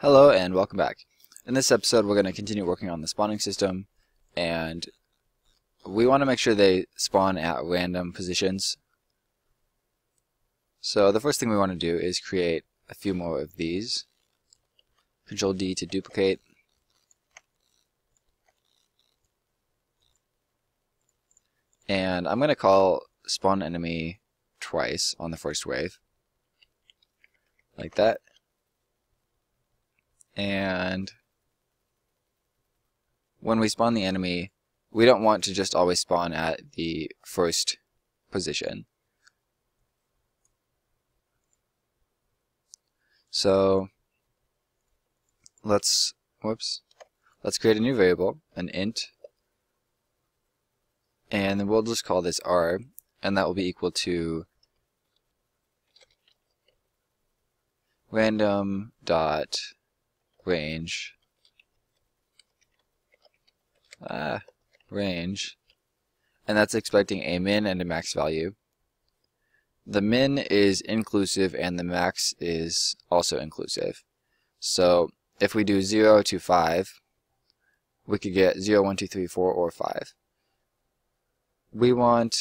Hello and welcome back. In this episode we're going to continue working on the spawning system, and we want to make sure they spawn at random positions. So the first thing we want to do is create a few more of these. Control D to duplicate. And I'm going to call spawn enemy twice on the first wave. Like that. And when we spawn the enemy, we don't want to just always spawn at the first position. So let's create a new variable, an int, and then we'll just call this r, and that will be equal to random dot range, and that's expecting a min and a max value. The min is inclusive and the max is also inclusive. So if we do 0 to 5, we could get 0, 1, 2, 3, 4, or 5. We want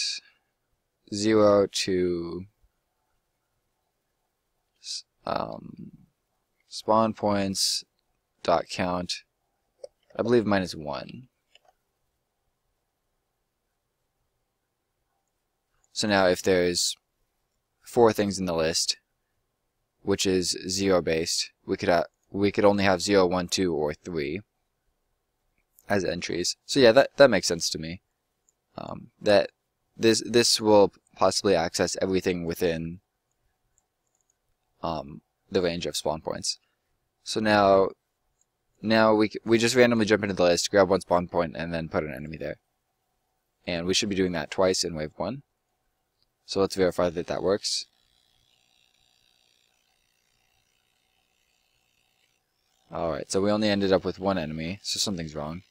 0 to spawn points dot count, I believe -1. So now if there's 4 things in the list, which is 0 based, we could only have 0, 1, 2, or 3 as entries. So yeah, that makes sense to me. That this will possibly access everything within the range of spawn points. So now we just randomly jump into the list, grab one spawn point, and then put an enemy there. And we should be doing that twice in wave 1. So let's verify that that works. Alright, so we only ended up with one enemy, so something's wrong.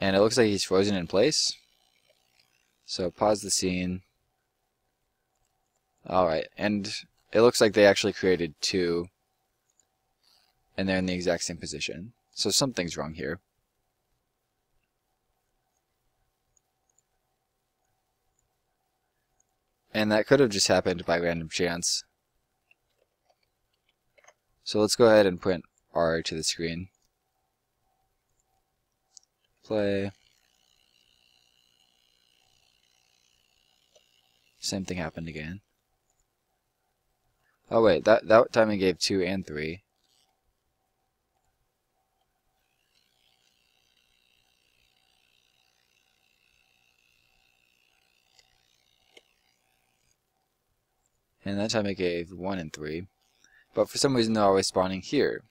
And it looks like he's frozen in place. So pause the scene. Alright, and it looks like they actually created 2. And they're in the exact same position. So something's wrong here. And that could have just happened by random chance. So let's go ahead and print R to the screen. Play. Same thing happened again. Oh wait, that time it gave 2 and 3. And that time it gave 1 and 3. But for some reason they're always spawning here.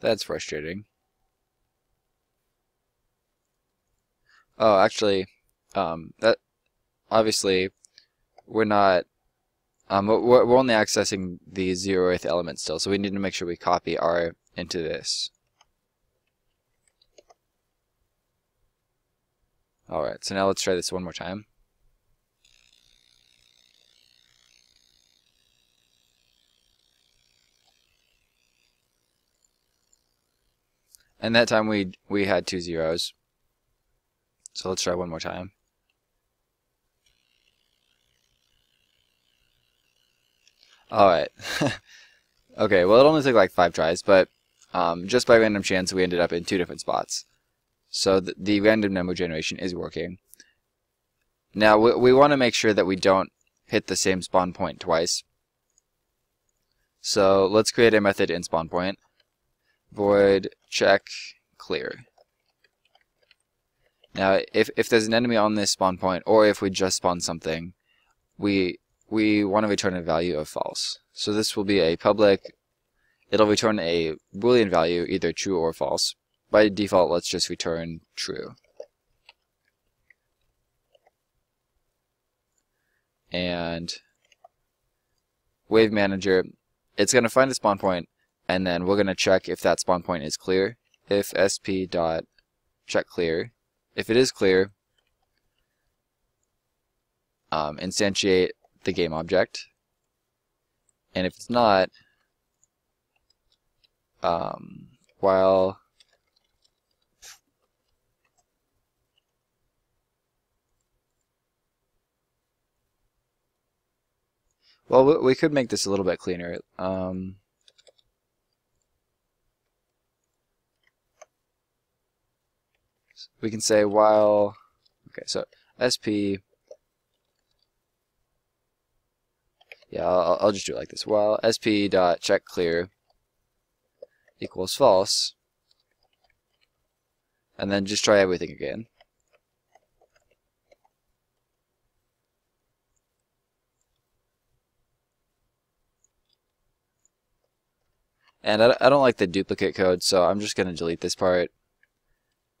That's frustrating. Oh, actually, that obviously we're not... we're only accessing the 0th element still, so we need to make sure we copy R into this. Alright, so now let's try this one more time. And that time we had 2 zeros. So let's try one more time. Alright. Okay, well it only took like 5 tries, but just by random chance we ended up in 2 different spots. So the random number generation is working. Now we want to make sure that we don't hit the same spawn point twice. So let's create a method in spawn point. Void check clear. Now if there's an enemy on this spawn point, or if we just spawn something, we want to return a value of false. So this will be a public, it'll return a Boolean value, either true or false. By default, let's just return true. And wave manager, it's going to find a spawn point, and then we're going to check if that spawn point is clear. If sp dot check clear, if it is clear, instantiate the game object, and if it's not, while well, we could make this a little bit cleaner. We can say while, okay, so SP, yeah, I'll just do it like this. While SP dot check clear equals false, and then just try everything again. And I don't like the duplicate code, so I'm just going to delete this part.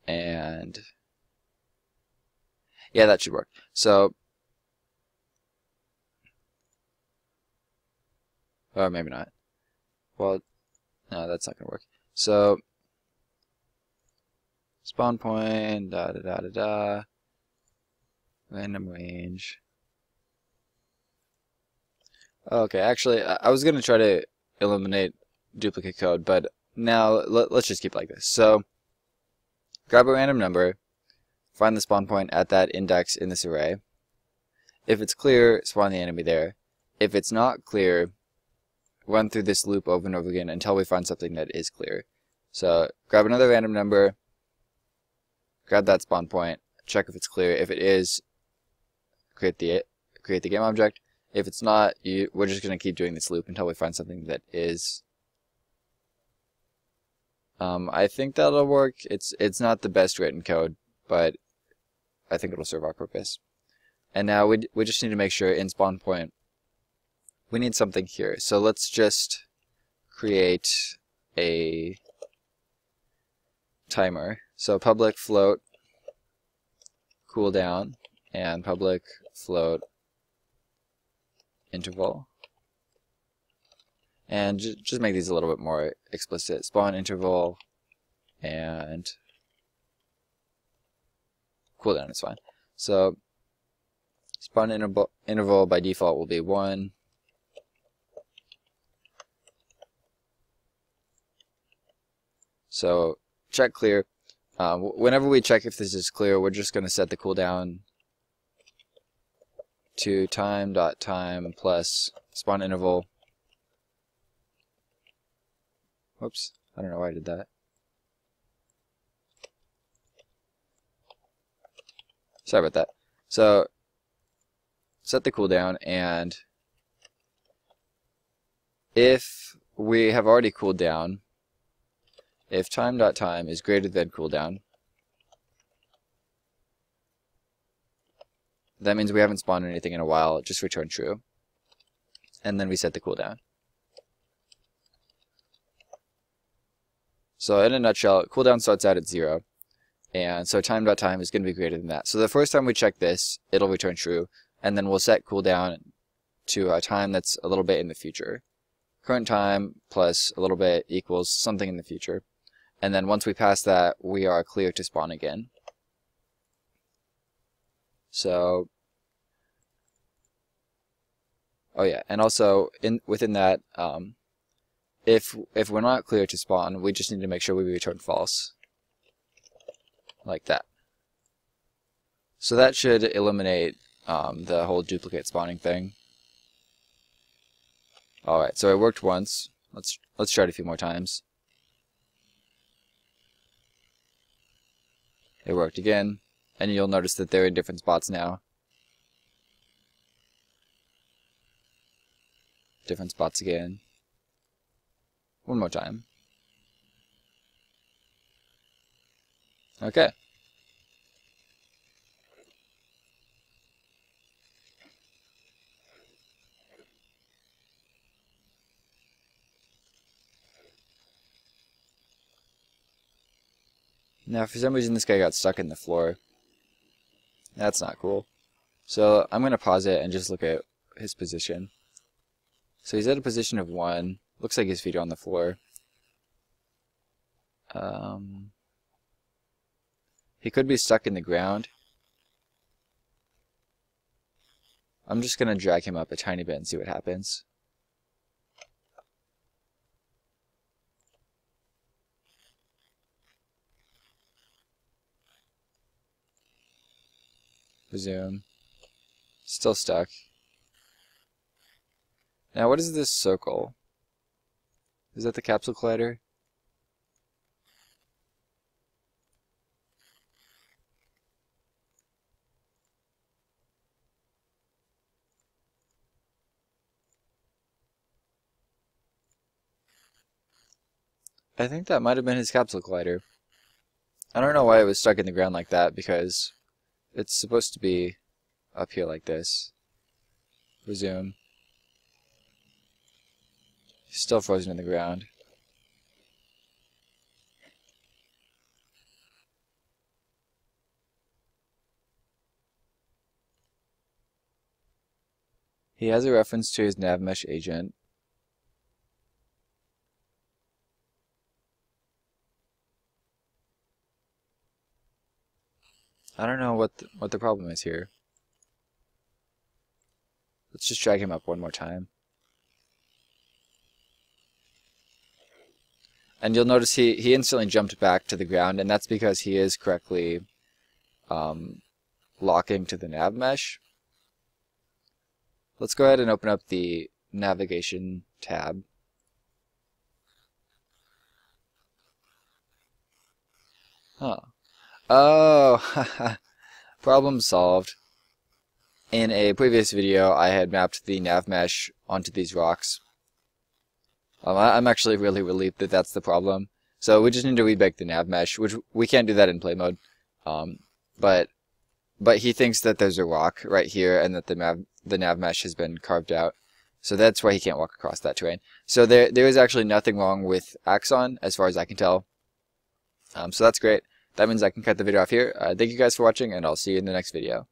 And yeah, that should work. So, or maybe not. Well, no, that's not going to work. So, spawn point, da da da da da, random range. Okay, actually, I was going to try to eliminate duplicate code, but now let's just keep it like this. So, grab a random number, find the spawn point at that index in this array. If it's clear, spawn the enemy there. If it's not clear, run through this loop over and over again until we find something that is clear. So grab another random number, grab that spawn point, check if it's clear. If it is, create the game object. If it's not, we're just going to keep doing this loop until we find something that is. I think that'll work. It's not the best written code, but I think it'll serve our purpose. And now we just need to make sure in spawn point we need something here. So let's just create a timer. So public float cooldown and public float interval. And just make these a little bit more explicit. Spawn interval and cooldown is fine. So spawn interval by default will be 1. So check clear. Whenever we check if this is clear, we're just going to set the cooldown to time.time plus spawn interval. Whoops, I don't know why I did that. Sorry about that. So set the cooldown, and if we have already cooled down, if time.time is greater than cooldown, that means we haven't spawned anything in a while, just return true. And then we set the cooldown. So in a nutshell, cooldown starts out at 0, and so time.time is going to be greater than that. So the first time we check this, it'll return true, and then we'll set cooldown to a time that's a little bit in the future. Current time plus a little bit equals something in the future, and then once we pass that, we are clear to spawn again. So, oh yeah, and also within that, If we're not clear to spawn, we just need to make sure we return false, like that. So that should eliminate the whole duplicate spawning thing. All right, so it worked once. Let's try it a few more times. It worked again, and you'll notice that they're in different spots now. Different spots again. One more time. Okay. Now, for some reason, this guy got stuck in the floor. That's not cool. So I'm going to pause it and just look at his position. So he's at a position of 1. Looks like his feet are on the floor. He could be stuck in the ground. I'm just going to drag him up a tiny bit and see what happens. resume. Still stuck. Now what is this circle? Is that the capsule collider? I think that might have been his capsule collider. I don't know why it was stuck in the ground like that, because it's supposed to be up here like this. Resume. Still frozen in the ground. He has a reference to his NavMesh agent. I don't know what the problem is here. Let's just drag him up one more time. And you'll notice he instantly jumped back to the ground, and that's because he is correctly locking to the nav mesh. Let's go ahead and open up the navigation tab. Huh. Oh, problem solved. In a previous video, I had mapped the nav mesh onto these rocks. I'm actually really relieved that that's the problem. So we just need to rebake the nav mesh, which we can't do that in play mode. But he thinks that there's a rock right here and that the nav mesh has been carved out. So that's why he can't walk across that terrain. So there is actually nothing wrong with Axon, as far as I can tell. So that's great. That means I can cut the video off here. Thank you guys for watching, and I'll see you in the next video.